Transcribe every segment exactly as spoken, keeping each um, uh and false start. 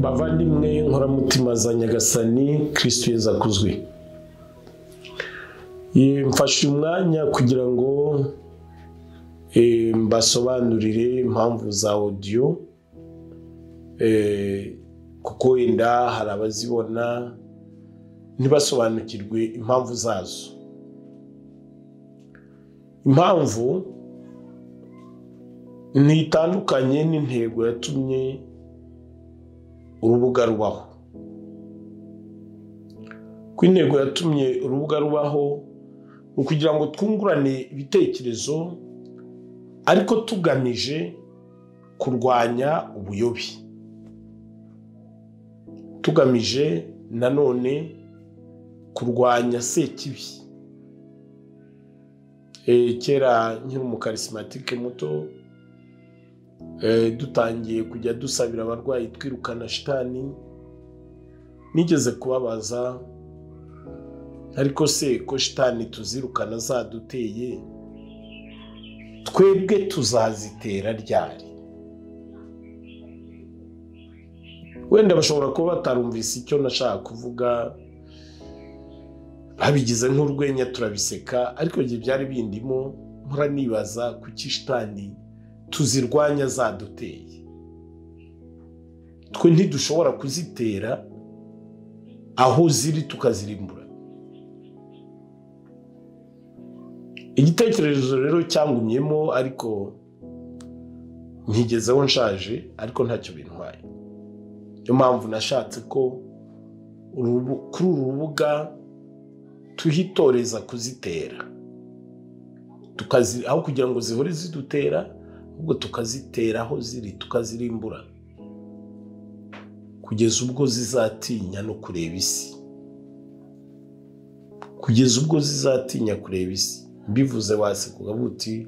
bavandimwe inkoramutima za Nyagasani Kristo Yesu akuzwe. Mfashe umwanya kugira ngo mbasobanurire impamvu za audio kuko inda hari abazibona ntibasobanukirwe impamvu zazo. Impamvu nitandukanye n'intego yatumye urubuga rubaho. Kw'intego yatumye urubuga rubaho ukugira ngo twungurane ibitekerezo ariko tugamije kurwanya ubuyobi, tugamije nanone kurwanya sekibi. Kera nkiri umukarismatike muto dutangiye kujya dusabira abarwayi twirukana shitani, nigeze kubabaza ariko se ko shitani tuzirukana zaduteye twebwe tuzazitera ryari? Wenda bashobora kuba batarumvise icyo nashaka kuvuga, abigize nk'urwenya turabiseka, ariko gihe byari bindimo nkora nibaza kuki shitani tuzirwanya zaduteye. Twe ntidushobora kuzitera, aho ziri tukazirimbura. Igitekerezo rero cyangumyemo, ariko ntigezeho nshaje, ariko ntacyo bintwaye. Yo mpamvu nashatse ko kuri uru rubuga tuhitoreza kuzitera, tukazi aho kugira ngo zihore zidutera, ubwo tukazitera aho ziri tukazirimbura kugeza ubwo zizatinya no kureba isi, kugeza ubwo zizatinya kureba isi. Bivuze wase kugabuti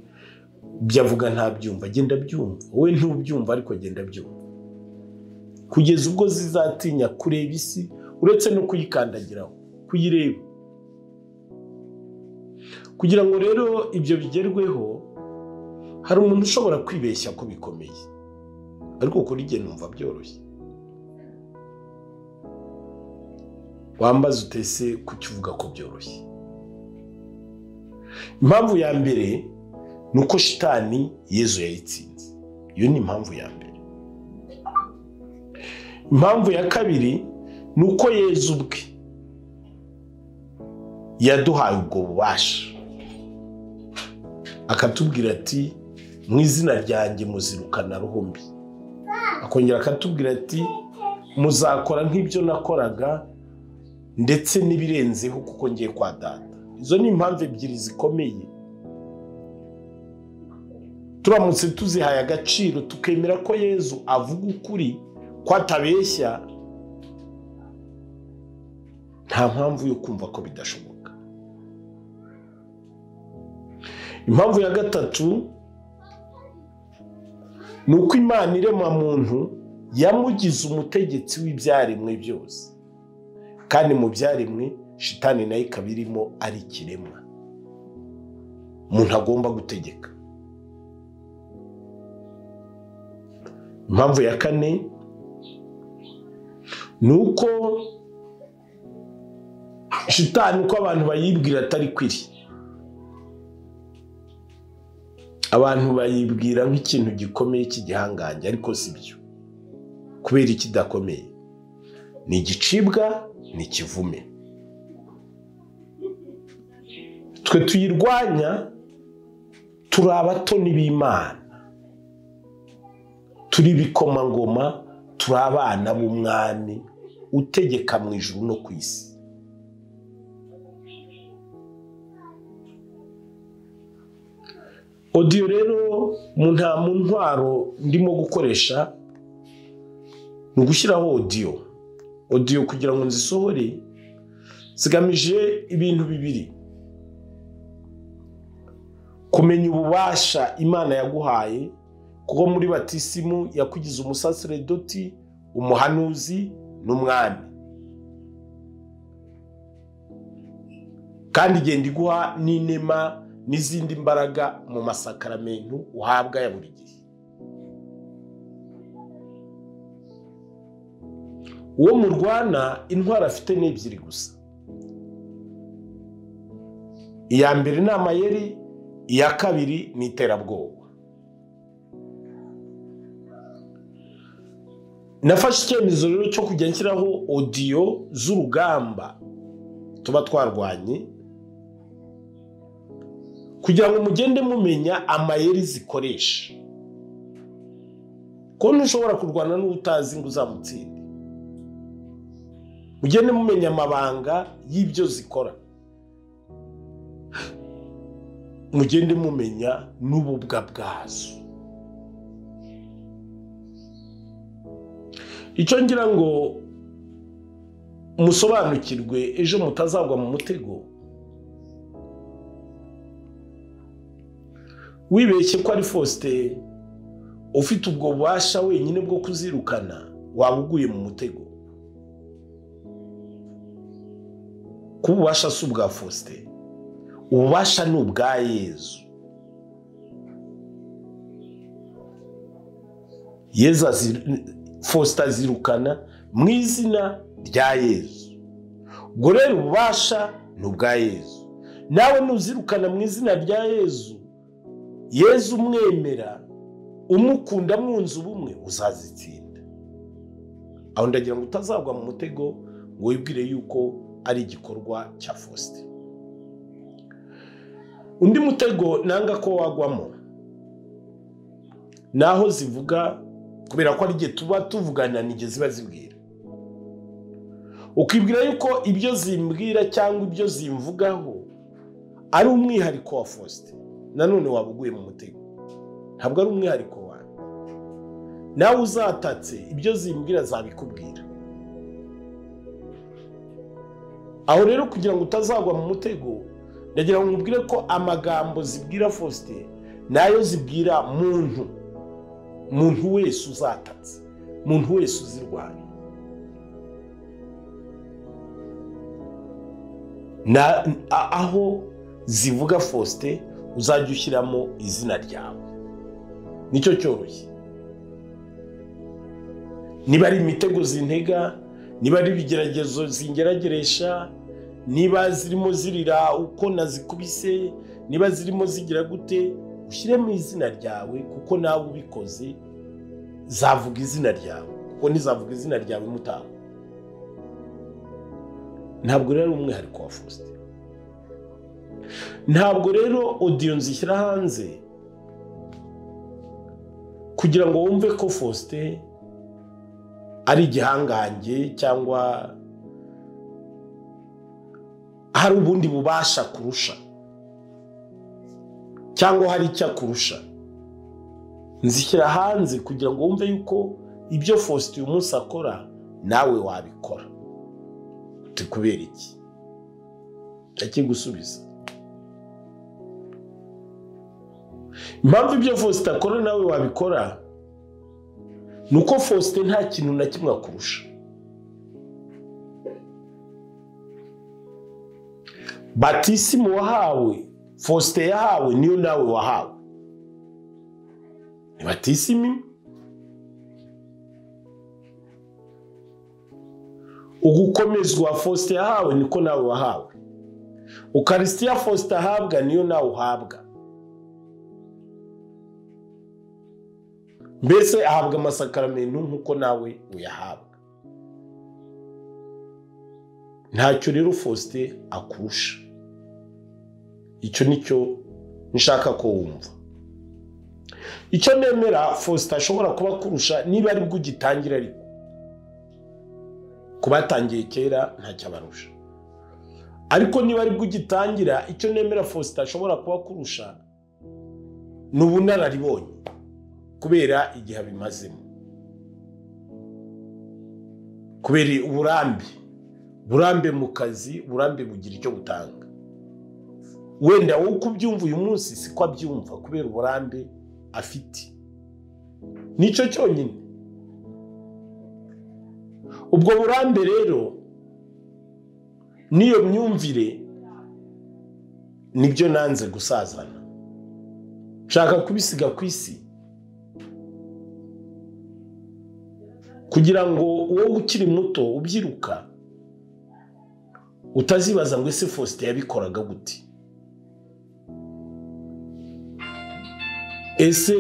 byavuga nta byumva, genda byumva we ntubyumva ariko genda byumva, kugeza ubwo zizatinya kureba isi uretse no kuyikandagiraho kuyireba. Kugira ngo rero ibyo bigerweho hari umuntu ushobora kwibeshya ko bikomeye, ariko kuri jye numva byoroshye. Wambaza utese kukivuga ko byoroshye. Impamvu ya mbere nuko shitani Yesu yayitsinze. Iyo ni impamvu ya mbere. Impamvu ya kabiri nuko Yesu ubwe yaduhaye ubwo bubasha akatubwira ati mu izina ryanjye muzirukana ruhumbi, akongera akatubwira ati muzakora nk'ibyo nakoraga ndetse n'ibirenzeho kuko ngiye kwa Data. Izo ni impamvu ebyiri zikomeye. Turamutse tuzihaye agaciro tukemera ko Yesu avuga ukuri kwatabeshya, nta mpamvu yo kumva ko bidashoboka. Impamvu ya gatatu ni uko Imana irema muntu yamugize umutegetsi w'ibyaremwe byose, kandi mu byaremwe shitani nayo ikabirimo ari ikiremwa. Umuntu agomba gutegeka. Impamvu ya kane ni uko shitani uko abantu bayibwira atari kwiri. Abantu bayibwira nk'ikintu gikomeye cy'igihangange, ariko si byo, kubera ikidakomeye. Ni igicibwa, ni ikivume. Twe tuyirwanya turi abatoni b'Imana, turi bikomangoma, turi abana b'Umwami utegeka mu ijuru no ku isi. Audio rero nta mu ntwaro ndimo gukoresha no gushyiraho audio audio kugira ngo nzisohore zigamije ibintu bibiri: kumenya ububasha Imana yaguhaye, kuko muri batisimu yakugize umusaseredoti, umuhanuzi n'umwami, kandi genda iguha n'inema n'izindi mbaraga mu masakaramentu uhabwa ya buri gihe. uwo murwana intwara afite n'ebyiri gusa. Iya mbere ni amayeri, iya kabiri ni iterabwoba. Nafashe icyemezo rero cyo kujya nshyiraho audio z'urugamba tuba twarwanye, kugira ngo mugende mumenya amayeri zikoresha. Ko ntushobora kurwana n'utazi ngo uzamutsinde. Mugende mumenya amabanga y'ibyo zikora. Mugende mumenya n'ububwa bwazo. Icyo ngira ngo musobanukirwe ejo mutazagwa mu mutego wibeshye ko ari Foste ufite ubwo bubasha wenyine bwo kuzirukana, wabuguye mu mutego. Kububasha si ubwa Foste, ububasha ni ubwa Yezu. Yezu Foste azirukana mu izina rya Yezu. Ubwo rero ububasha ni ubwa Yezu. Nawe nuzirukana mu izina rya Yezu, Yezu umwemera, umukunda, munzu ubumwe, uzazitsinda. Aho ndagira ngo utazagwa mu mutego ngo wibwire yuko ari igikorwa cya Foste. Undi mutego nanga ko wagwamo naho zivuga, kubera ko ari gihe tuba tuvugana n'ige ziba zibwira, ukibwira yuko ibyo zimbwira cyangwa ibyo zimvugaho ari umwihariko wa Foste. Nanone wabuguye mu mutego, ntabwo ari umwihariko wawe. Nawe uzatatse ibyo zimbwira zabikubwira. Aho rero kugira ngo utazagwa mu mutego, ndagira ngo nkubwire ko amagambo zibwira Foste nayo zibwira muntu. Muntu wese uzatatse, muntu wese uzirwanya. Na aho zivuga Foste uzajya ushyiramo izina ryawe. Nicyo cyoroshye. Niba ari imitego zintega, niba ari ibigeragezo zingerageresha, niba zirimo zirira uko nazikubise, niba zirimo zigira gute, ushyiremo izina ryawe, kuko nawe ubikoze zavuga izina ryawe, kuko ntizavuga izina ryawe mutaho. Ntabwo rero umwihariko wa Foste. Ntabwo rero audio nzishyira hanze kugira ngo wumve ko Foste ari igihangange cyangwa hari ubundi bubasha kurusha cyangwa hari icya kurusha. Nzishyira hanze kugira ngo wumve yuko ibyo Foste uyu munsi akora nawe wabikora. Tukubera iki? Akigusubiza. Impamvu ibyo Foste akora nawe wabikora ni uko Foste nta kintu na kimwe akurusha. Batisimu wahawe Foste yahawe niyo nawe wahawe. Ni batisimu. Ugukomezwa Foste yahawe niko nawe wahawe. Ukaristiya Foste ahabwa niyo nawe uhabwa. Mbese ahabwa amasakaramentu nkuko nawe uyahabwa. Ntacyo rero Foste akurusha. Icyo nicyo nshaka ko wumva. Icyo nemera Foste ashobora kuba kurusha niba ari bwo gitangira, ariko kubatangiye kera ntacyo abarusha. Ariko niba ari bwo gitangira, icyo nemera Foste ashobora kuba kurusha n'ubunararibonye, kubera igihe abimazemo, kubera uburambe, burambe mu kazi, burambe bugira icyo gutanga. Wenda wowe kubyumva uyu munsi siko abyumva, kubera uburambe afite. Nicyo cyonyine. Ubwo burambe rero niyo myumvire nibyo nanze gusazana, nshaka kubisiga ku isi. kugira ngo wowe ukiri muto ubyiruka utazibaza ngo ese Faustin yabikoraga gute, ese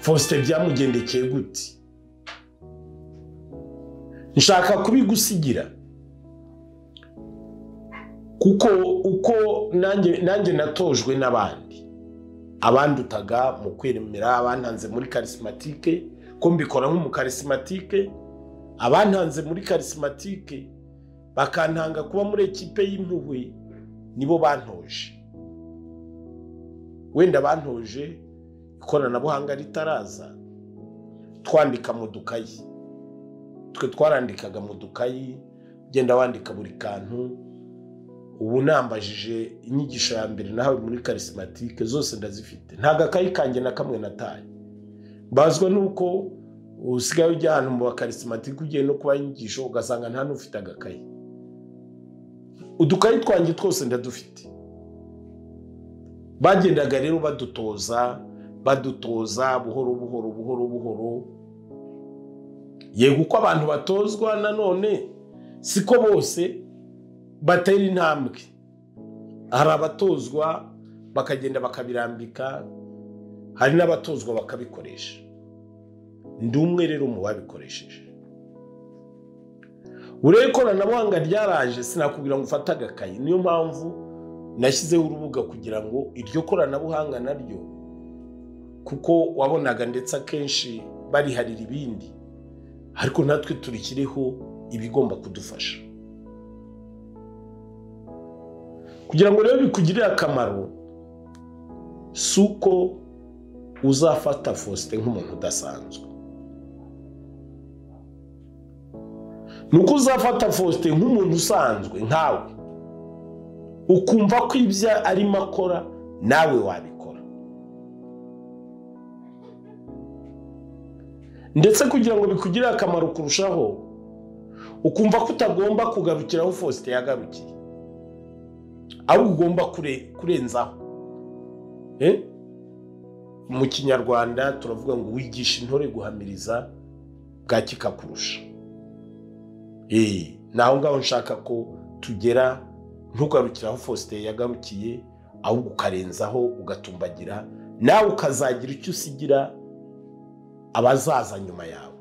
Faustin byamugendekeye gute. Nshaka kubigusigira kuko uko nanjye nanjye natojwe n'abandi abandi utaga mu kwiremera, abantanze muri charismatique ko mbikora nk'umu charismatique, abantanze muri charismatique bakantanga kuba muri ekipe y'impuhwe nibo bantoje. Wenda bantoje ikoranabuhanga ritaraza, twandika mu dukayi, twe twarandikaga mu dukayi, genda wandika buri kantu. Ubu nambajije inyigisho ya mbere nahawe muri charismatique zose ndazifite, ntaga kayi kanjye na kamwe nataye. Bazwa nuko usigaye ujya ahantu mu charismatique ugiye no kuba inyigisho ugasanga nta n'ufite agakayi. Udukayi twanjye twose ndadufite. Bagendaga rero badutoza badutoza buhoro buhoro buhoro buhoro. Yego uko abantu batozwa nanone siko bose batera intambwe, hari abatozwa bakagenda bakabirambika, hari n'abatozwa bakabikoresha. Ndi umwe rero mu babikoresheje. Ureye koranabuhanga ryaraje sinakubwira ngo ufate agakayi, niyo mpamvu nashyizeho urubuga kugira ngo iryo koranabuhanga naryo, kuko wabonaga ndetse akenshi bariharira ibindi, ariko natwe turikiriho ibigomba kudufasha. Kugira ngo rero bikugirire akamaro suko uzafata Faustin nk'umuntu udasanzwe, nuko uzafata Faustin nk'umuntu usanzwe nkawe, ukumva ko ibyo arimo akora nawe wabikora. Ndetse kugira ngo bikugirire akamaro kurushaho, ukumva ko utagomba kugarukiraho Faustin yagarukiye, aho ugomba kurenzaho. Mu kinyarwanda turavuga ngo wigisha intore guhamiriza bwa kikakurusha. Naho ngaho nshaka ko tugera, ntugarukira aho Faustin yagarukiye, ahubwo ukarenzaho ugatumbagira, nawe ukazagira icyo usigira abazaza nyuma yawe.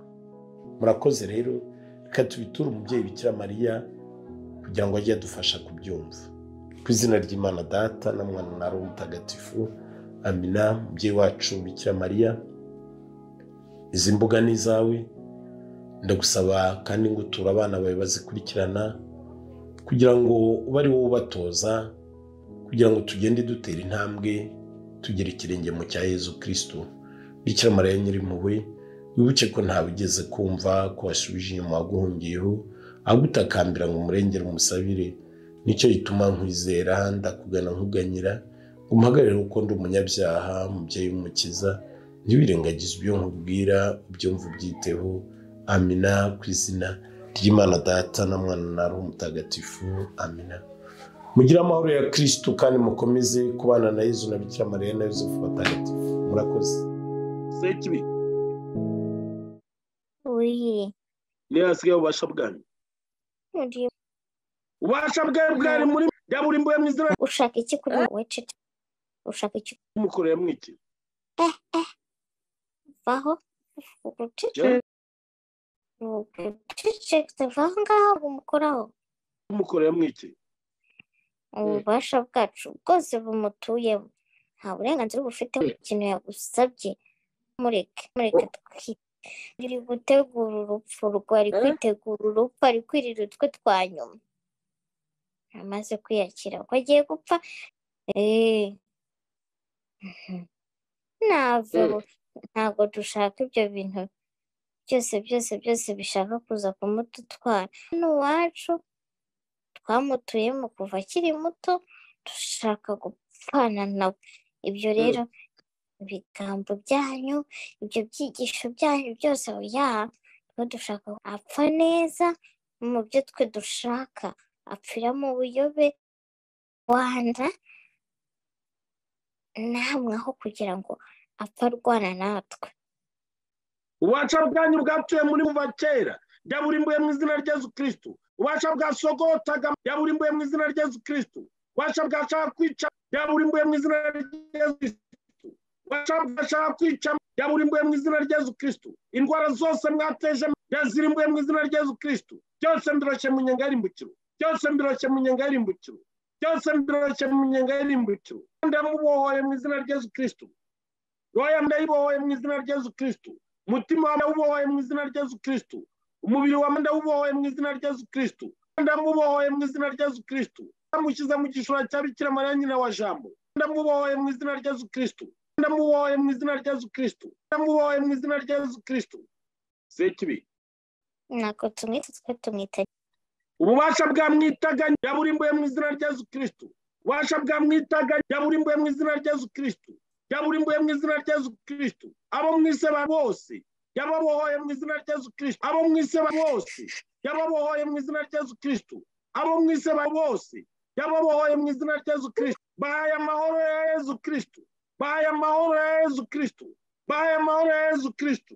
Murakoze rero, reka tubiture umubyeyi Bikira Mariya kugira ngo ajye adufasha kubyumva. Ku izina ry'Imana Data na Mwana na Roho Mutagatifu, amina. Mubyeyi wacu Bikira Mariya, izi mbuga ni izawe, ndagusaba kandi ngo uture abana bawe bazikurikirana kugira ngo ube ari wowe ubatoza, kugira ngo tugende dutera intambwe tugere ikirenge mu cya Yezu Kristo. Bikira Mariya Nyirimpuhwe, wibuke ko ntawe ugeze kumva ko wasubije inyuma waguhungiyeho, ahubwo utakambira ngo umurengere umusabire. Nicyo gituma nkwizera ndakugana nkuganyira, umpagarire uko ndi umunyabyaha. Mubyeyi w'Umukiza, ntiwirengagize ibyo nkubwira, ubyumve ubyiteho. Amina. Ku izina ry'Imana Data na Mwana na Roho Mutagatifu, amina. Mugire amahoro ya Kristo kandi mukomeze kubana na Yezu na Bikira Mariya na Yosefu batagatifu. Murakoze. Sekibi. Oui. Ne asigaye ubasha bwanyu. Ndiye. Ubasha bwawe bwari muri byaburi mbuye mwizera. Ushaka iki kuri wowe cete? Ushaka iki mukoreye mwiki? Eh eh. Vaho ukutije. Ukutije tevanga umukoraho. Mukoreye mwiki? Ubasha bwacu bwose bumutuye. Nta burenganzira ubufite ikintu yagusabye. Mureke mureke twite. Uri gutegura urupfu rwari kwitegura urupfu ari kwirira twe twanyuma. Amaze kwiyakira ko agiye gupfa. Eh. Ntabwo ntabwo dushaka ibyo bintu byose byose byose bishaka kuza kumututwara. N'uwacu twamutuyemo kuva akiri muto, dushaka gupfana nawe. Ibyo rero ibigambo byanyu, ibyo byigisho byanyu byose oya, dushaka apfa neza mu byo twe dushaka. Apfira mu buyobe wanda namwe aho kugira ngo apfa arwana natwe. Uwacha bwanyu bwapfuye muri muva kera byaburimbuye mu izina rya Yesu Kristo. Uwacha bwasogota byaburimbuye mu izina rya Yesu Kristo. Uwacha bwashaka kwica byaburimbuye mu izina rya Yesu Kristo. Uwacha bwashaka kwica byaburimbuye mu izina rya Yesu Kristo. Indwara zose mwateje byazirimbuye mu izina rya Yesu Kristo. Byose mbiroshe mu nyanga y'irimbukiro. Byose mbiroshe mu nyanga y'irimbukiro. Byose mbiroshe mu nyanga y'irimbukiro. Ndamubohoye mu izina rya Yesu Kristo. Roya ndayibohoye mu izina rya Yesu Kristo. Mutima wa ubohoye mu izina rya Yesu Kristo. Umubiri wa manda ubohoye mu izina rya Yesu Kristo. Ndamubohoye mu izina rya Yesu Kristo. Amushiza mu gishura cya Bikira Mariya nyina wa Jambo. Ndamubohoye mu izina rya Yesu Kristo. Ndamubohoye mu izina rya Yesu Kristo. Ndamubohoye mu izina rya Yesu Kristo. Sekibi. Nako tumwita tumwita. Ububasha bwamwitaganya yaburimbuye mu izina rya Yesu Kristo. Ububasha bwamwitaganya yaburimbuye mu izina rya Yesu Kristo. Yaburimbuye mu izina rya Yesu Kristo. Abo mwise bose yababohoye mu izina rya Yesu Kristo. Abo mwise bose yababohoye mu izina rya Yesu Kristo. Abo mwise bose yababohoye mu izina rya Yesu Kristo. Bahaya amahoro ya Yesu Kristo. Bahaya amahoro ya Yesu Kristo. Bahaya amahoro ya Yesu Kristo.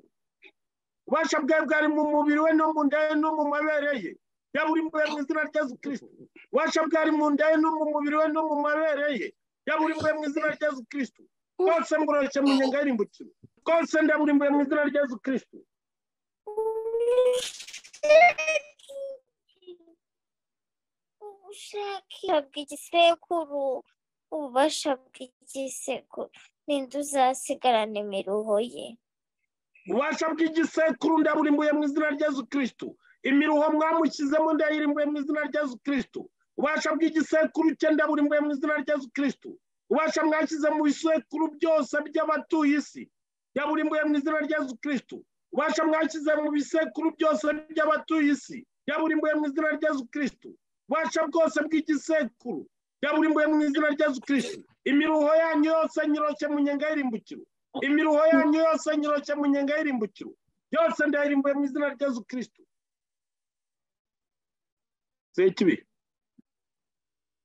Ubasha bwe bwari mu mubiri we no mu nda ye no mu mabere ye. Yaburimbuye mu izina rya Yesu Kristo. Ubasha bwari mu nda ye no mu mubiri we no mu mabere ye. Yaburimbuye mu izina rya Yesu Kristo. Kose mburache mu nyanga y'irimbukiro. Kose ndaburimbuye mu izina rya Yesu Kristo. Ubashaka bw'igisekuru, ubasha bw'igisekuru, ninde uzasigarana imiruho ye. Ubasha bw'igisekuru ndaburimbuye mu izina rya Yesu Kristo. Imiruho mwamushyizemo ndayirimbuye mu izina rya Yesu Kristo. Ubasha bw'igisekuru ndaburimbuye mu izina rya Yesu Kristo. Ubasha mwashyize mu bisekuru byose by'abatuye isi byaburimbuye mu izina rya Yesu Kristo. Ubasha mwashyize mu bisekuru byose by'abatuye isi byaburimbuye mu izina rya Yesu Kristo. Ubasha bwose bw'igisekuru byaburimbuye mu izina rya Yesu Kristo. Imiruho yanyu yose nyiroshye mu nyanga y'irimbukiro. Imiruho yanyu yose nyiroshye mu nyanga y'irimbukiro. Byose ndayirimbuye mu izina rya Yesu Kristo. Sekibi.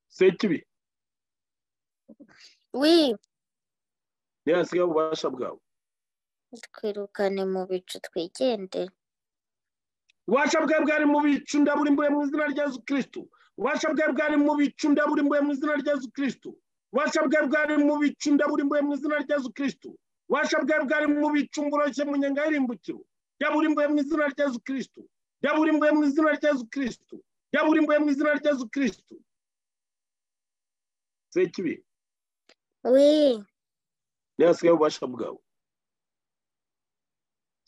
Sekibi. Oui. Yes, go wash up go. Twirukane mu bicu twigende. Wash up go bwari mu bicu ndaburimbuye mu izina rya Yesu Kristo. Wash up go bwari mu bicu ndaburimbuye mu izina rya Yesu Kristo. Wash up go bwari mu bicu ndaburimbuye mu izina rya Yesu Kristo. Wash up go bwari mu bicu ngoroshye mu nyanga y'irimbukiro. Yaburimbuye mu izina rya Yesu Kristo. Yaburimbuye mu izina rya Yesu Kristo. Yaburimbuye mu izina rya Yesu Kristo. Sekibi. Oui. Yes, go wash up go.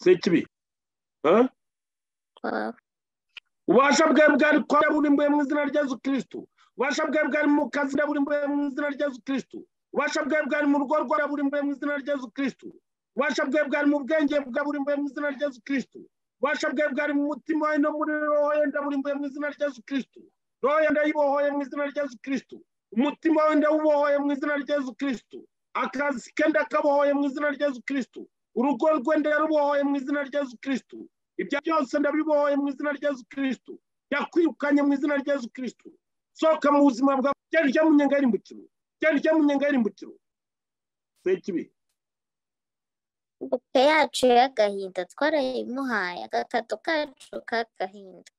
Sekibi. Huh? Ah. Wash up go bwari kwaburimbuye mu izina rya Yesu Kristo. Wash up go bwari mu kazi ndaburimbuye mu izina rya Yesu Kristo. Wash up go bwari mu rugo rwaburimbuye mu izina rya Yesu Kristo. Wash up go bwari mu bwenge bwaburimbuye mu izina rya Yesu Kristo. Wash up go bwari mu mutima we no muri roho ye ndaburimbuye mu izina rya Yesu Kristo. Roho ye ndayibohoye mu izina rya Yesu Kristo. Umutima we ndawubohoye mu izina rya Yesu Kristo. Akazi ke ndakabohoye mu izina rya Yesu Kristo. Urugo rwe ndarubohoye mu izina rya Yesu Kristo. Ibyo byose ndabibohoye mu izina rya Yesu Kristo. Yakwirukanye mu izina rya Yesu Kristo. Soka mu buzima bwa cyari cyo mu nyanga y'irimbukiro. Cyari cyo mu nyanga y'irimbukiro. Sekibi. Ubukwe yacu yagahinda twarayimuhaye agatatu kacu kagahinda.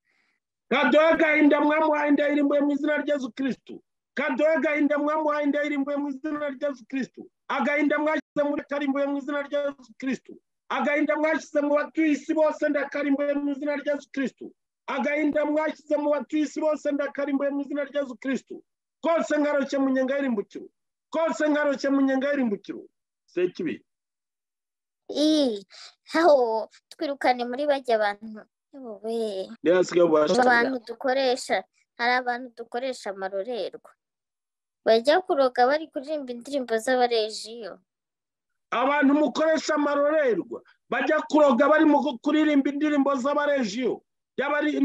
Kadoga gahinda mwamuhaye ndayirimbuye mu izina rya Yesu Kristo. Kadoga inda mwamuhaye ndayirimbuye mu izina rya Yesu Kristo. Agahinda mwashyize muri karimbuye mu izina rya Yesu Kristo. Agahinda mwashyize mu batuye isi bose ndakarimbuye mu izina rya Yesu Kristo. Agahinda mwashyize mu batuye isi bose ndakarimbuye mu izina rya Yesu Kristo. Kose ngaroshye mu nyanga y'irimbukiro. Kose ngaroshye mu nyanga y'irimbukiro. Sekibi. I haho twirukane muri bajya abantu bobe. Ndasige ubasha abantu dukoresha hari abantu dukoresha amarorerwa. Bajya kuroga bari kuririmba indirimbo z'abarejiyo. Abantu mukoresha amarorerwa bajya kuroga bari mu kuririmba indirimbo z'abarejiyo. Yabari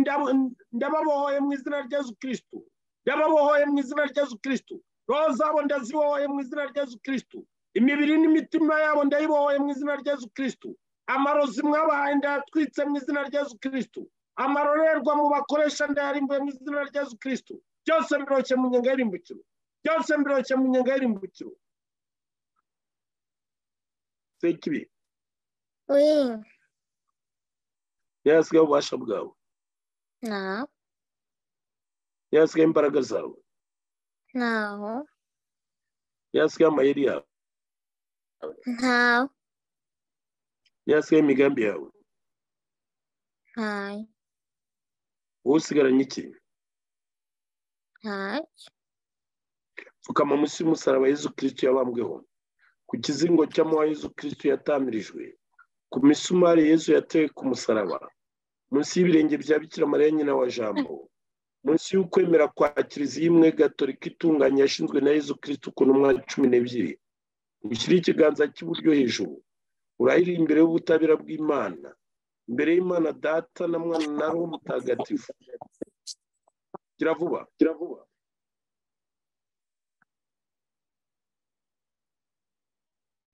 ndababohoye mu izina rya Yesu Kristo. Yababohoye mu izina rya Yesu Kristo. Roho zabo ndazibohoye mu izina rya Yesu Kristo. Imibiri n'imitima yabo ndayibohoye mu izina rya Yesu Kristo. Amarozi mwabahaye ndatwitse mu izina rya Yesu Kristo. Amarorerwa mu bakoresha ndayarimbuye mu izina rya Yesu Kristo. Byose biroshye mu nyanga y'irimbukiro. Byose mbiroshye mu nyanga y'irimbukiro. Sekibi. Oui. Yasiga ubasha bwawe. Naho. Yasiga imbaraga zawe. Naho. Yasiga amayeri yawe. Naho. Yasiga imigambi yawe. Hai. Usigaranye iki? Hai. Ukama munsi y'umusaraba Yesu Kristo yabambweho. Ku kizingo cy'amahwa Yesu Kristo yatamirijwe. Ku misumari Yesu yatewe ku musaraba. Munsi y'ibirenge bya Bikira Mariya nyina wa Jambo. Munsi y'ukwemera kwa Kiliziya imwe Gatolika itunganye yashinzwe na Yesu Kristo ku ntumwa cumi n'ebyiri. Ushyira ikiganza cy'iburyo hejuru. Urahira imbere y'ubutabera bw'Imana. Imbere y'Imana Data na Mwana na Roho Mutagatifu. Kiravuba, kiravuba.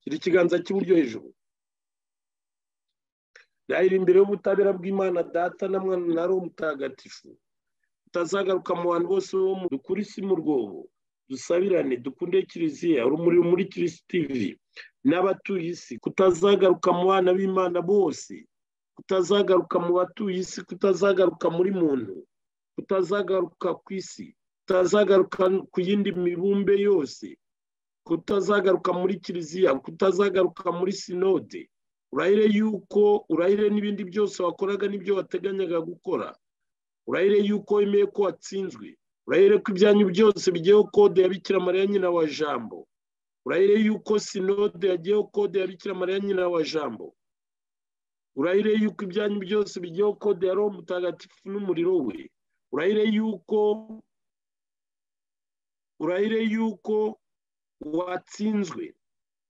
Ushyira ikiganza cy'iburyo hejuru. Urahira imbere y'ubutabera bw'Imana Data na Mwana na Roho Mutagatifu. Utazagaruka mu bantu bose bo mu dukuri si mu rwobo. Dusabirane dukunde Kiliziya, Urumuri rumurikira isi T V n'abatuye isi. Kutazagaruka mu bana b'Imana bose. Kutazagaruka mu batuye isi, kutazagaruka muri muntu, kutazagaruka ku isi, kutazagaruka ku yindi mibumbe yose, kutazagaruka muri Kiliziya, kutazagaruka muri sinode. Urahire yuko urahire n'ibindi byose wakoraga n'ibyo wateganyaga gukora. Urahire yuko imeye ko watsinzwe. Urahire ko ibyanyu byose bigiyeho kode ya Bikira Mariya nyina wa Jambo. Urahire yuko sinode yagiyeho kode ya Bikira Mariya nyina wa Jambo. Urahire yuko ibyanyu byose bigiyeho kode ya Roho Mutagatifu n'umuriro we. Urahire yuko urahire yuko watsinzwe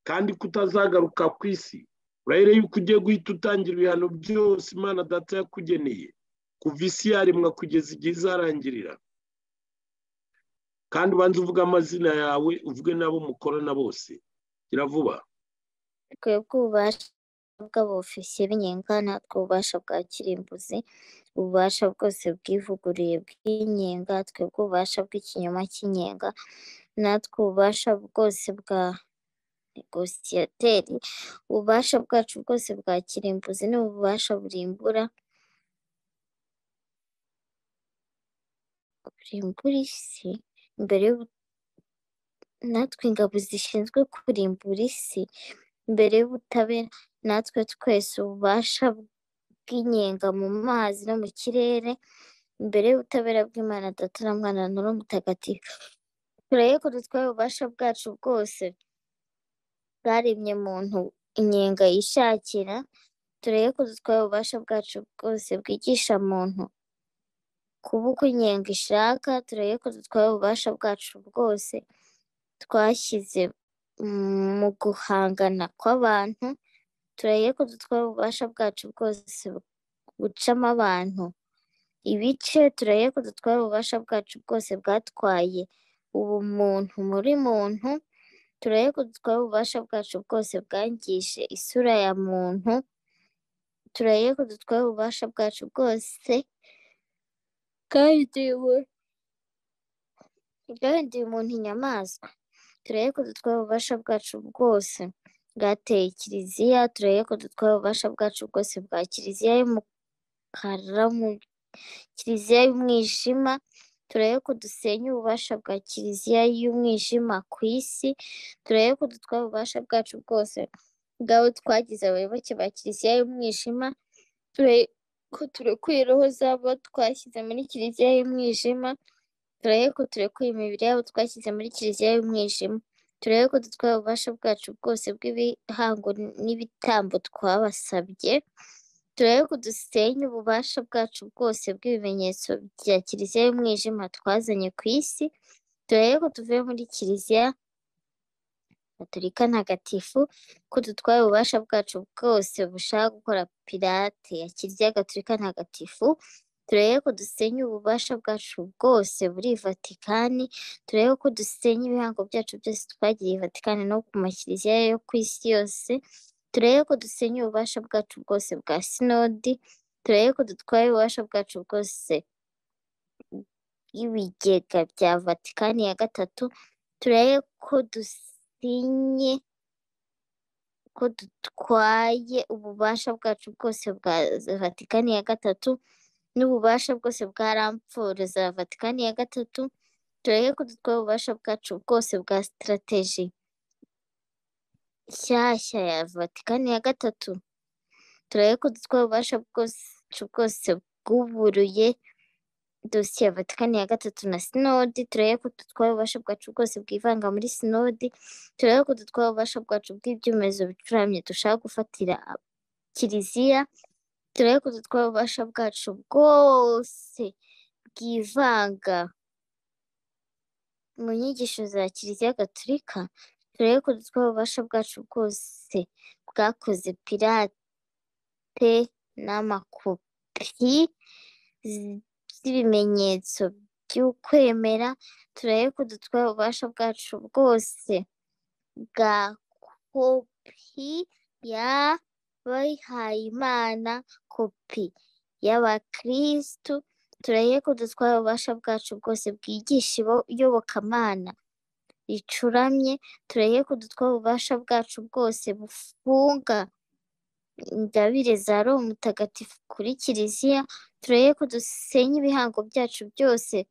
kandi kutazagaruka ku isi. Urahire yuko ugiye guhita utangira ibihano byose Imana Data yakugeneye kuva isi yaremwa kugeza igihe izarangirira. Kandi ubanze uvuga amazina yawe, uvuge nabo mukorana bose. Kiravuba. Bw'abofisiye b'inyenga tw'ubasha bwa kirimbuzi, ubasha bwose bwivuguriye bw'inyenga, twebwe ubasha bw'ikinyoma cy'inyenga, natwe ubasha bwose bwa negosiyateri, ubasha bwacu bwose bwa kirimbuzi n'ububasha burimbura burimbura isi mbere, natwe ingabo zishinzwe kurimbura isi mbere y'ubutabera. Natwe twese ubasha bw'inyenga mu mazi no mu kirere mbere y'ubutabera bw'Imana Data na Mwana na Roho Mutagatifu. Tureye ko dutwaye ubasha bwacu bwose bwaremye muntu inyenga yishakira. Tureye ko dutwaye ubasha bwacu bwose bwigisha muntu kuba uko inyenga ishaka. Tureye ko dutwaye ubasha bwacu bwose twashyize mu guhangana kw'abantu. Tureye ko dutwaye ubasha bwacu bwose bucamo abantu ibice. Tureye ko dutwaye ubasha bwacu bwose bwatwaye ubumuntu muri muntu. Tureye ko dutwaye ubasha bwacu bwose bwangije isura ya muntu. Tureye ko dutwaye ubasha bwacu bwose kandi bwahinduye umuntu inyamaswa. Tureye ko dutwaye ubasha bwacu bwose bwateye Kiliziya. Tureye ko dutwaye ubasha bwacu bwose bwa Kiliziya y'umukara mu Kiliziya y'umwijima. Tureye ko dusenya ububasha bwa Kiliziya y'umwijima ku isi. Tureye ko dutwaye ubasha bwacu bwose bwawe twagize abayoboke ba Kiliziya y'umwijima. Tureye ko turekuye roho zabo twashyize muri Kiliziya y'umwijima. Tureye ko turekuye imibiri yabo twashyize muri Kiliziya y'umwijima. Tureye ko dutwaye ubasha bwacu bwose bw'ibihango n'ibitambo twabasabye. Tureye ko dusenya ububasha bwacu bwose bw'ibimenyetso bya Kiliziya y'umwijima twazanye ku isi. Tureye ko tuvuye muri Kiliziya Gatolika ntagatifu, ko dutwaye ububasha bwacu bwose bushaka gukora pirate ya Kiliziya Gatolika ntagatifu. Tureye ko dusenya ububasha bwacu bwose buri Vatikani. Tureye ko dusenya ibihango byacu byose twagiriye Vatikani no ku makiliziya yo ku isi yose. Tureye ko dusenya ububasha bwacu bwose bwa sinodi. Tureye ko dutwaye ububasha bwacu bwose bw'ibigega bya Vatikani ya gatatu. Tureye ko dusinye ko dutwaye ububasha bwacu bwose bwa Vatikani ya gatatu n'ububasha bwose bwa rampforo za Vatikani ya gatatu, tureke kudutwara ububasha bwacu bwose bwa strategy nshyashya ya Vatikani ya gatatu, tureke kudutwara ububasha bwacu bwose bwuburuye dosiye ya Vatikani ya gatatu na sinodi, tureke kudutwara ububasha bwacu bwose bwivanga muri sinodi, tureke kudutwara ububasha bwacu bw'ibyemezo bicuramye dushaka gufatira kiliziya, tureke kudutwara ububasha bwacu bwose bwivanga mu nyigisho za kiliziya gatolika, tureke kudutwara ububasha bwacu bwose bwakoze pirate n'amakopi z'ibimenyetso by'ukwemera, tureke kudutwara ububasha bwacu bwose bwa kopi y'abihayimana, kopi y'abakristu, tureke kudutwara ububasha bwacu bwose bwigisha iyobokamana ricuramye, tureke kudutwara ububasha bwacu bwose bufunga ingabire za Roho Mutagatifu kuri kiliziya, tureke kudusenya ibihango byacu byose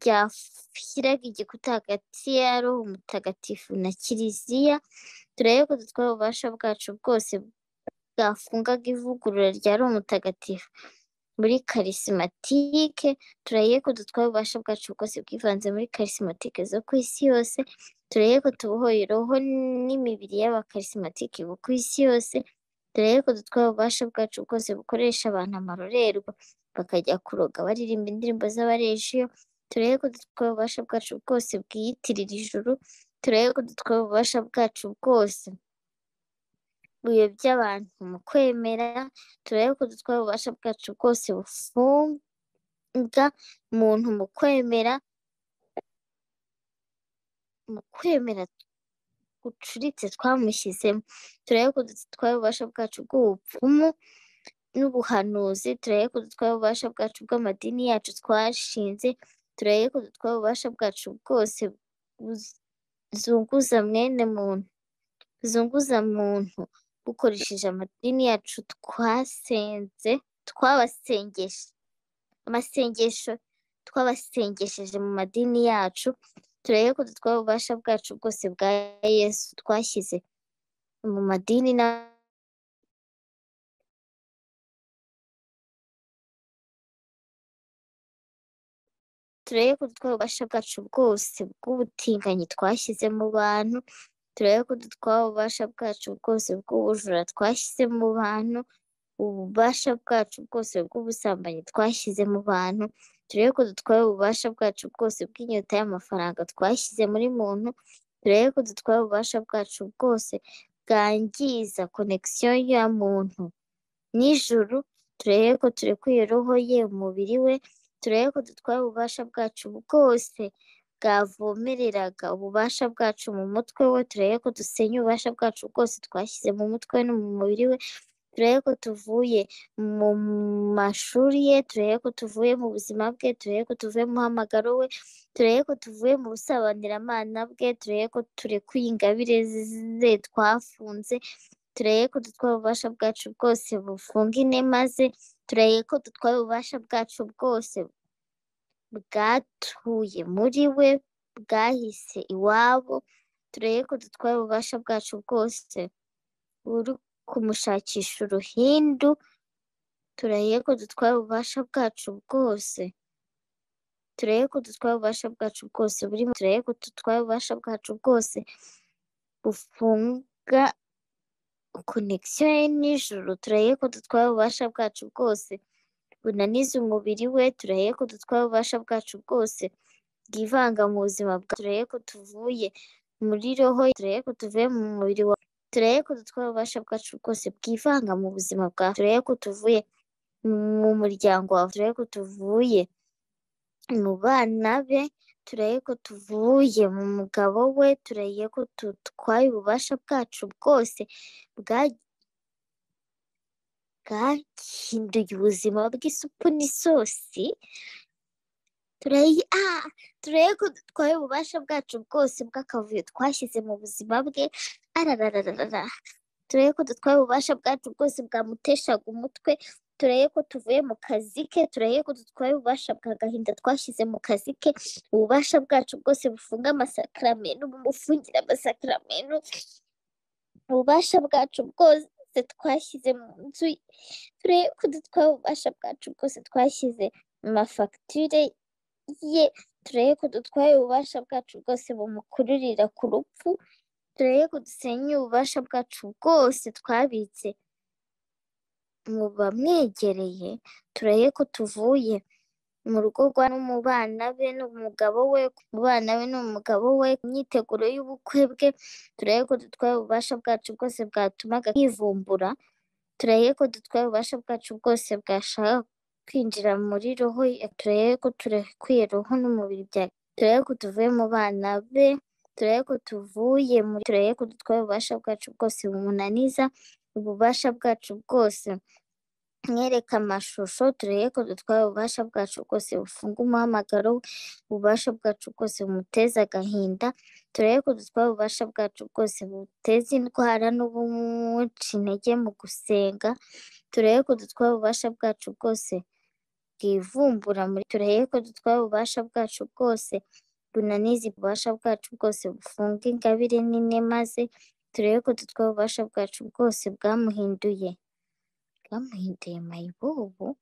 byashyiraga igikuta hagati ya Roho Mutagatifu na kiliziya, tureke kudutwara ububasha bwacu bwose bwafungaga ivugurura rya Roho Mutagatifu muri karisimatike, tureke kudutwara ububasha bwacu bwose bwivanze muri karisimatike zo ku isi yose, tureke kutubohoye roho n'imibiri y'abakarisimatiku bo ku isi yose, tureke kudutwara ububasha bwacu bwose bukoresha abantu amarorerwa bakajya kuroga baririmba indirimbo z'abarejiyo, tureke kudutwara ububasha bwacu bwose bwiyitirira ijuru, tureke kudutwara ububasha bwacu bwose buyobya abantu mu kwemera, tureke kudutwara ububasha bwacu bwose bufunga umuntu mu kwemera mu kwemera gucuritse twamushyizemo, tureke kudutwara ububasha bwacu bw'ubupfumu n'ubuhanuzi, tureke kudutwara ububasha bwacu bw'amadini yacu twashinze, tureke kudutwara ububasha bwacu bwose buzunguza mwene muntu buzunguza muntu bukoresheje amadini yacu twasenze twabasengesha amasengesho twabasengesheje mu madini yacu, tureke kudutwara ububasha bwacu bwose bwa Yesu twashyize mu madini na tureke kudutwara ububasha bwacu bwose bw'ubutinganyi twashyize mu bantu, tureke kudutwara ububasha bwacu bwose bw'ubujura twashyize mu bantu, ububasha bwacu bwose bw'ubusambanyi twashyize mu bantu, tureke kudutwara ububasha bwacu bwose bw'inyota y'amafaranga twashyize muri muntu, tureke kudutwara ububasha bwacu bwose bwangiza connection ya muntu n'ijuru, tureke ko turekuye roho ye umubiri we, tureke kudutwara ububasha bwacu bwose bwavomereraga ububasha bwacu mu mutwe we, tureke ko dusenya ububasha bwacu bwose twashyize mu mutwe no mu mubiri we, tureke ko tuvuye mu mashuri ye, tureke ko tuvuye mu buzima bwe, tureke ko tuvuye mu hamagaro we, tureke ko tuvuye mu busabanyiramana bwe, tureke ko turekuye ingabire ze twafunze, tureke ko dutwara ububasha bwacu bwose bufunga inema ze, tureke ko dutwara ububasha bwacu bwose bwatuye muri we bwahise iwabo, tureke ko dutwara ububasha bwacu bwose buri kumushakisha uruhindu, tureke ko dutwara ububasha bwacu bwose tureke ko dutwara ububasha bwacu bwose buri tureke ko dutwara ububasha bwacu bwose bufunga connection n'ijuru, tureke ko dutwara ububasha bwacu bwose bunaniza umubiri we, tureke ko dutwara ububasha bwacu bwose bwivanga mu buzima bwa, tureke ko tuvuye muri roho, tureke ko tuvuye mu mubiri wa, tureke ko dutwara ububasha bwacu bwose bwivanga mu buzima bwa, tureke ko tuvuye mu muryango wawe, tureke ko tuvuye mu bana be, tureke ko tuvuye mu mugabo we, tureke ko dutwara ububasha bwacu bwose bwa bwahinduye ubuzima bw'isupu n'isosi, tureke ko dutwara ububasha bwacu bwose bw'akavuyo twashyize mu buzima bwe, ararararara turebe ko dutwaye ububasha bwacu bwose bwamuteshaga umutwe, turebe ko tuvuye mu kazi ke, turebe ko dutwaye ububasha bwa gahinda twashyize mu kazi ke, ububasha bwacu bwose bufunga amasakramentu bumufungira amasakramentu, ububasha bwacu bwose twashyize mu nzu, turebe ko dutwaye ububasha bwacu bwose twashyize mu mafagitire ye, turebe ko dutwaye ububasha bwacu bwose bumukururira ku rupfu, turebe ko dusenye ububasha bwacu bwose twabitse mu bamwegereye, turebe ko tuvuye mu rugo rwa no mu bana be n'umugabo we, mu bana be n'umugabo we, imyiteguro y'ubukwe bwe, turebe ko dutwaye ububasha bwacu bwose bwatumaga yivumbura, turebe ko dutwaye ububasha bwacu bwose bwashaka kwinjira muri roho, turebe ko turekwiye roho n'umubiri byawe, turebe ko tuvuye mu bana be, turebe ko tuvuye muri, turebe ko dutwaye ububasha bwacu bwose bumunaniza, ububasha bwacu bwose mwereka amashusho, turebe ko dutwaye ububasha bwacu bwose bufunga umuhamagaro, ububasha bwacu bwose bumuteza agahinda, turebe ko dutwaye ububasha bwacu bwose buteza indwara n'ubumuca intege mu gusenga, turebe ko dutwaye ububasha bwacu bwose bwivumbura muri, turebe ko dutwaye ububasha bwacu bwose bunaniza, ububasha bwacu bwose bufunga ingabire nini maze, turebe ko dutwaye ububasha bwacu bwose bwamuhinduye bwamuhinduye mayibobo,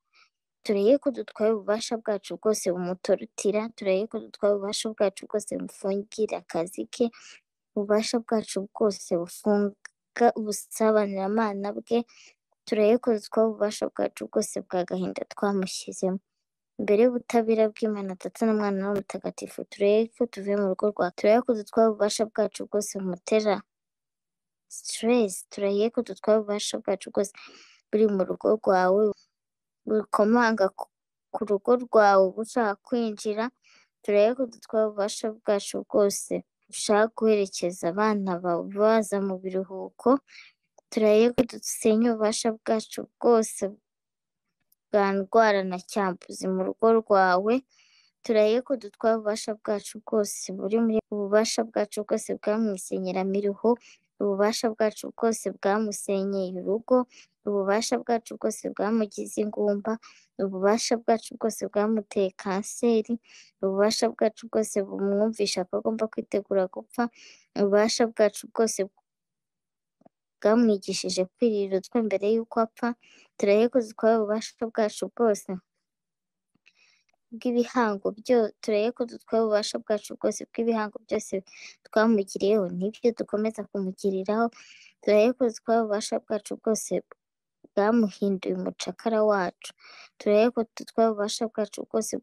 turebe ko dutwaye ububasha bwacu bwose bumutorutira, turebe ko dutwaye ububasha bwacu bwose bumufungira akazi ke, ububasha bwacu bwose bufunga ubusabanyiramana bwe, turebe ko dutwaye ububasha bwacu bwose bwa gahinda twamushyizemo. Mbere y'ubutabera bw'Imana Data na Mwana na Roho Mutagatifu, turebe ko tuvuye mu rugo rwa, turebe ko dutwaye ububasha bwacu bwose bumutera stress, turebe ko dutwaye ububasha bwacu bwose buri mu rugo rwawe, bukomanga ku rugo rwawe bushaka kwinjira, turebe ko dutwaye ububasha bwacu bwose bushaka guherekeza abana bawe baza mu biruhuko, turebe ko dusenye ububasha bwacu bwose bwa ndwara na cyambuzi mu rugo rwawe, turebe ko dutwaye ububasha bwacu bwose buri muri, ububasha bwacu bwose bwamwisenyera miruho, ububasha bwacu bwose bwamusenyeye urugo, ububasha bwacu bwose bwamugize ingumba, ububasha bwacu bwose bwamuteye kanseri, ububasha bwacu bwose bumwumvisha ko agomba kwitegura gupfa, ububasha bwacu bwose bwamwigishije kwirirutswa mbere y'uko apfa, turebe ko dutwaye ububasha bwacu bwose bw'ibihango byo, turebe ko dutwaye ububasha bwacu bwose bw'ibihango byose twamugiriyeho n'ibyo dukomeza kumugiriraho, turebe ko dutwaye ububasha bwacu bwose bwamuhinduye umucakara wacu, turebe ko dutwaye ububasha bwacu bwose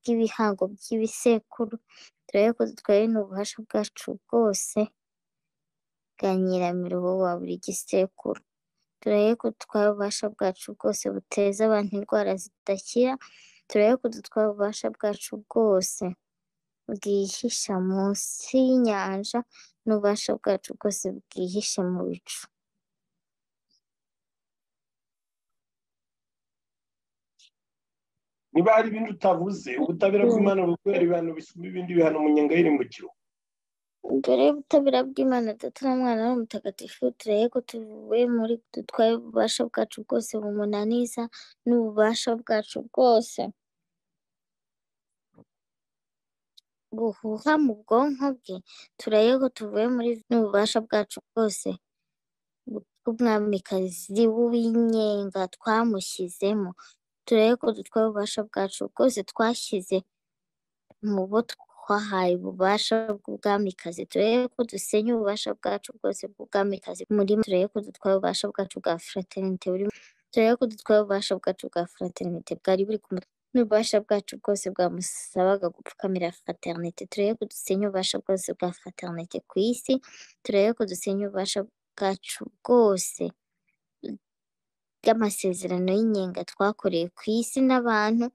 bw'ibihango by'ibisekuru, turebe ko dutwaye n'ububasha bwacu bwose bwa nyiramiruho wa buri gisekuru, turebe ko dutwaye ububasha bwacu bwose buteza abantu indwara zidakira, turebe ko dutwaye ububasha bwacu bwose bwihisha munsi y'inyanja, n'ububasha bwacu bwose bwihishe mu bicu. Niba hari ibindi utavuze, ubutabera bw'Imana bukwera ibihano bisumba ibindi bihano mu nyangayirindukiro. Mbere y'ubutabera bw'Imana Data na Mwana na Roho Mutagatifu, turebe ko tuvuye muri, dutwaye ububasha bwacu bwose bumunaniza, n'ububasha bwacu bwose buhuha mu bwonko bwe, turebe ko tuvuye muri, n'ububasha bwacu bwose bw'umwamikazi w'inyenga twamushyizemo, turebe ko dutwaye ububasha bwacu bwose twashyize mu bo twahaye ububasha bw'ubwamikazi, turebe ko dusenye ububasha bwacu bwose bw'ubwamikazi muri, turebe ko dutwaye ububasha bwacu bwa fraternite buri, turebe ko dutwaye ububasha bwacu bwa fraternite bwari buri kumwe n'ububasha bwacu bwose bwamusabaga gupfukamira fraternite, turebe ko dusenye ububasha bwose bwa fraternite ku isi, turebe ko dusenye ububasha bwacu bwose bw'amasezerano y'inyenga twakoreye ku isi n'abantu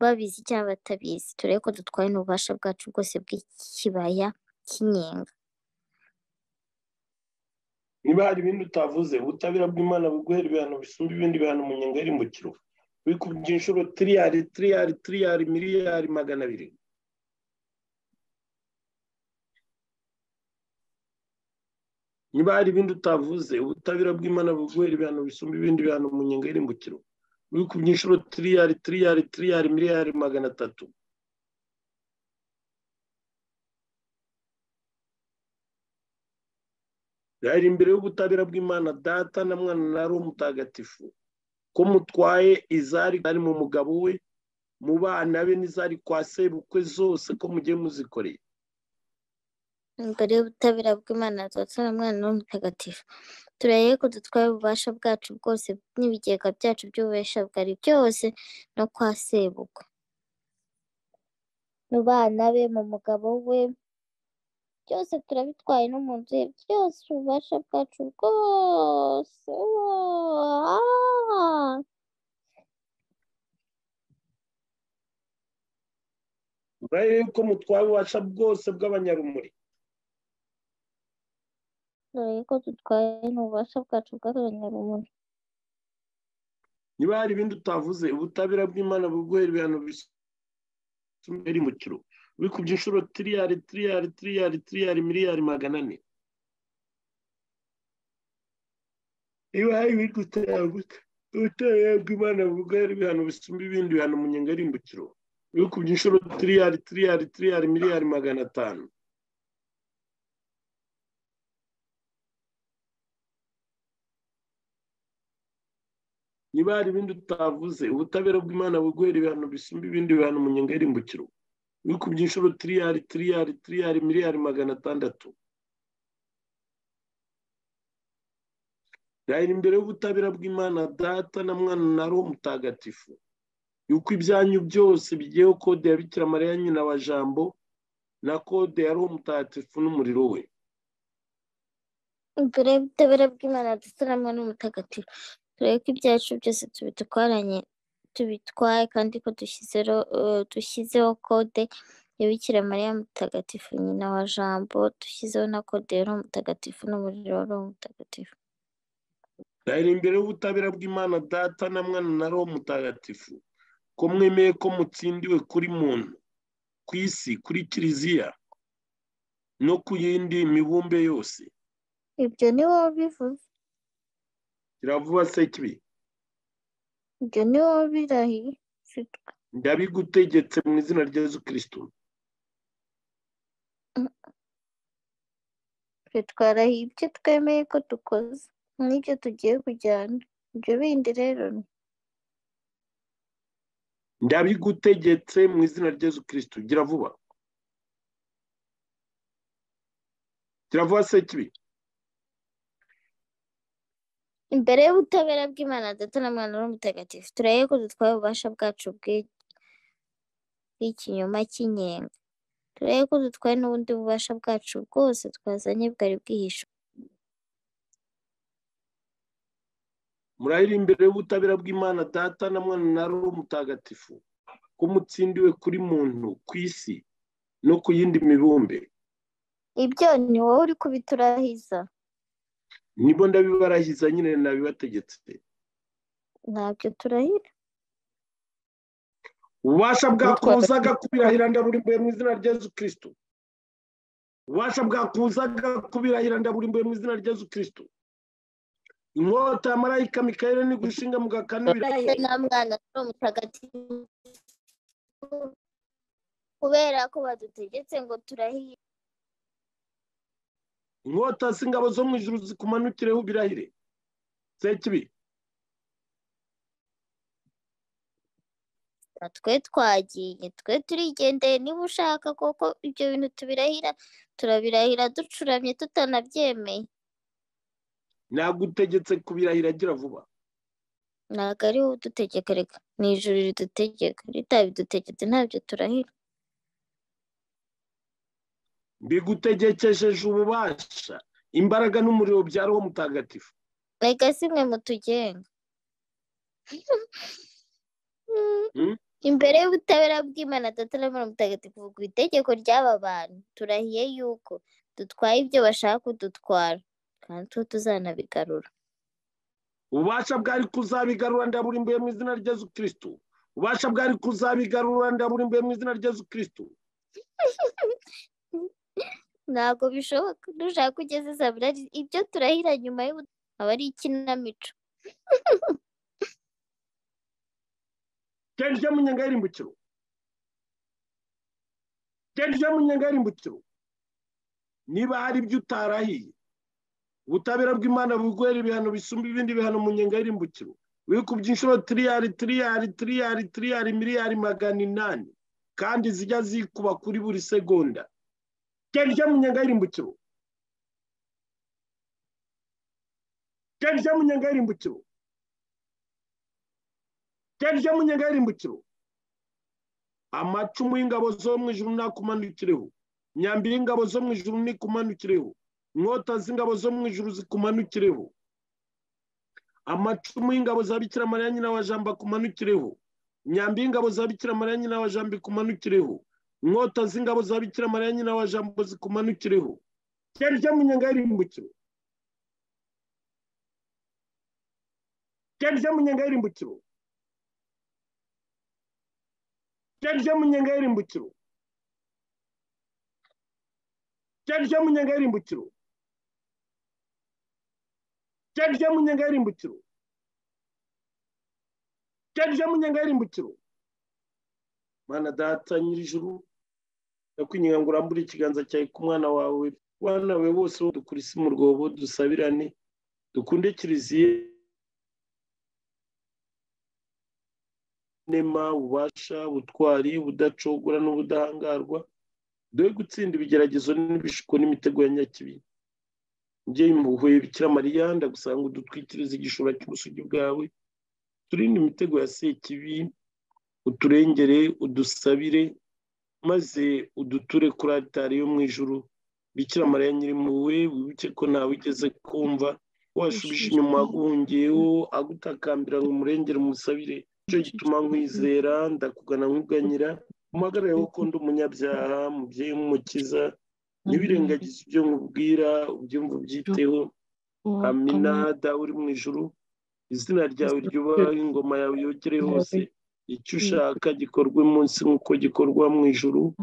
babizi cyangwa batabizi, turebe ko dutwaye n'ububasha bwacu bwose bw'ikibaya cy'inyenga. Niba hari ibindi utavuze, ubutabera bw'Imana buguhera ibihano bisumba ibindi bihano mu nyangayirindukiro, bikubye inshuro triyari triyari triyari miliyari magana abiri. niba hari ibindi utavuze ubutabera bw'Imana buguhera ibintu bisumba ibindi bihano mu nyenga y'irimbukiro uri ku byinshuro triyari triyari triyari miliyari magana atatu yari imbere y'ubutabera bw'Imana data na mwana na Roho Mutagatifu ko mutwaye izari ari mu mugabo we mu bana be n'izari kwa sebukwe zose ko mugiye muzikoreye imbere y'ubutabera bw'Imana data na mwana na Roho Mutagatifu tureye ko dutwaye ububasha bwacu bwose n'ibigega byacu by'ububasha bwari byose no kwa sebukwe mu bana be mu mugabo we byose turabitwaye no mu nzu byose ububasha bwacu bwose urabona ko mutwaye ububasha bwose bw'abanyarumuri urabona ko dutwaye n'ububasha bwacu bw'abanyarumuri niba hari ibindi utavuze ubutabera bw'Imana buguhera ibihano bisumba ibindi uri ku byinshuro triyari triyari triyari triyari miliyari magana ane iyo hari bigutabutse ubutabera bw'Imana buguhera ibihano bisumba ibindi bihano mu nyenga y'irimbukiro uri ku byinshuro triyari triyari triyari miliyari magana atanu niba hari ibindi utavuze ubutabera bw'Imana buguhera ibihano bisumba ibindi bihano mu nyenga y'irimbukiro uri ku byinshuro triyari triyari triyari miliyari magana atandatu yari imbere y'ubutabera bw'Imana data na mwana na Roho Mutagatifu yuko ibyanyu byose bigiyeho kode ya Bikira Mariya nyina wa Jambo na kode ya Roho Mutagatifu n'umuriro we imbere y'ubutabera bw'Imana data na mwana Mutagatifu tureke ibyacu byose tubitwaranye tubitwaye kandi ko dushyizeho dushyizeho kode ya Bikira Mariya Mutagatifu nyina wa Jambo dushyizeho na kode ya Roho Mutagatifu n'umuriro wa Roho Mutagatifu ari imbere y'ubutabera bw'Imana data na mwana na Roho Mutagatifu ko mwemeye ko mutsindiwe kuri muntu ku isi kuri kiliziya no ku yindi mibumbe yose ibyo ni wo bivuze kiravuga se kibi ibyo ni wo birahiye ndabigutegetse mu izina rya Yesu Kristo twarahiye ibyo twemeye ko dukoze n'ibyo tugiye kujyana ibyo bindi rero ndabigutegetse mu izina rya Yesu Kristo gira vuba gira vuba se kibi imbere y'ubutabera bw'Imana data na mwana Roho Mutagatifu tureye ko dutwaye ububasha bwacu bw'ikinyoma cy'inyenga tureye ko dutwaye n'ubundi bubasha bwacu bwose twazanye bwari bwihishe murahira imbere y'ubutabera bw'Imana data na mwana na Roho Mutagatifu ko mutsindiwe kuri muntu ku isi no ku yindi mibumbe ibyo ni wowe uri kubiturahiza nibo ndabibarahiza nyine nabibategetse ntabyo turahira ubasha bwakuzaga kubirahira ndaburimbuye mu izina rya Yesu Kristo ubasha bwakuzaga kubirahira ndaburimbuye mu izina rya Yesu Kristo inkota ya marayika Mikayeli ni gushinga mu gakanu birahira namwana no mutagatifu kubera ko badutegetse ngo turahira inkota z'ingabo zo mu ijuru zikumanukireho birahire sekibi twe twagiye twe turigendeye niba ushaka koko ibyo bintu tubirahira turabirahira ducuramye tutanabyemeye nagutegetse kubirahira gira vuba ntabwo ari wowe udutegeka reka ni ijuru ridutegeka ritabidutegetse ntabyo turahira bigutegekesheje ububasha imbaraga n'umuriro bya Roho Mutagatifu reka simwe mutugenga imbere y'ubutabera bw'Imana data na mwana Mutagatifu ku itegeko ry'aba bantu turahiye yuko dutwaye ibyo bashaka kudutwara kandi tuzanabigarura ububasha bwari kuzabigarura ndaburimbuye mu izina rya Yesu Kristo ububasha bwari kuzabigarura ndaburimbuye mu izina rya Yesu Kristo ntabwo bishoboka dushaka kugeza sabira ibyo turahira nyuma y'ubu abari ikinamico Kenja munyangari mbutiro Kenja munyangari mbutiro niba hari ibyo utarahiye ubutabera bw'Imana bugwera ibihano bisumba ibindi bihano munyangari mbutiro wikubyinshuro triyari triyari triyari triyari miliyari magana inani kandi zijya zikuba kuri buri segonda Kenja munyangari mbutiro Kenja munyangari mbutiro Kenja munyangari mbutiro amacumu y'ingabo zo mu ijuru nakumanukireho nyambi y'ingabo zo mu ijuru nikumanukireho mwota z'ingabo zo mu ijuru zikumanukireho amacumu y'ingabo za Bikira Mariya nyina wa Jambo kumanukireho nyambi y'ingabo za Bikira Mariya nyina wa Jambo kumanukireho mwota z'ingabo za Bikira Mariya nyina wa Jambo zikumanukireho Kenja munyangari mbutiro Kenja munyangari mbutiro Kenja munyangari mbutiro Kenja munyangari mbutiro Kenja munyangari mbutiro Kenja munyangari mbutiro Mana data nyirijuru nakwinyiga ngo urambure ikiganza cyawe ku mwana wawe wana we bose dukurisi mu rwobo dusabirane dukunde kiriziye nema ubasha ubutwari ubudacogora n'ubudahangarwa doye gutsinda ibigeragezo n'ibishuko n'imitego ya nyakibi ngiye impuhwe Bikira Mariya ndagusanga udutwikiriza igishura cy'ubusugi bwawe turinde imitego ya sekibi uturengere udusabire maze uduture kuri altari yo mu ijuru Bikira Mariya nyirimpuhwe wibuke ko nawe igeze kumva washubije inyuma aguhungiyeho agutakambira ngo umurengere umusabire cyo gituma nkwizera ndakugana nkuganyira umugaraye wo kundi umunyabyaha mubyeyi umukiza nibirengagiza ibyo nkubwira ubyumva byiteho amina da uri mu ijuru izina ryawe ryubaha ingoma yawe yogere hose icyo ushaka gikorwe munsi nkuko gikorwa mu ijuru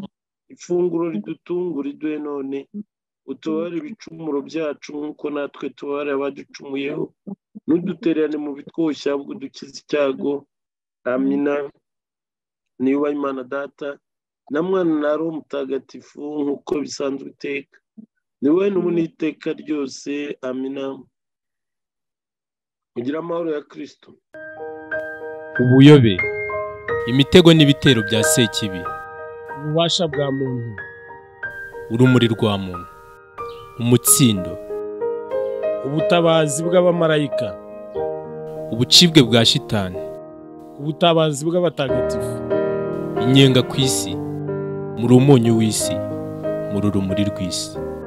ifunguro ridutunga riduhe none utubare ibicumuro byacu nkuko natwe tubare abaducumuyeho n'udutererane mu bitwoshya bwo dukiza icyago amina niba Imana data na mwana na Roho Mutagatifu nkuko bisanzwe iteka ni wowe n'ubu n'iteka ryose amina mugira amahoro ya Kristo ubuyobe imitego n'ibitero bya sekibi ububasha bwa muntu urumuri rwa muntu umutsindo ubutabazi bw'abamarayika ubucibwe bwa shitani ubutabazi bw'abatagatifu inyenga ku isi mu rumunyu w'isi mu rumuri rw'isi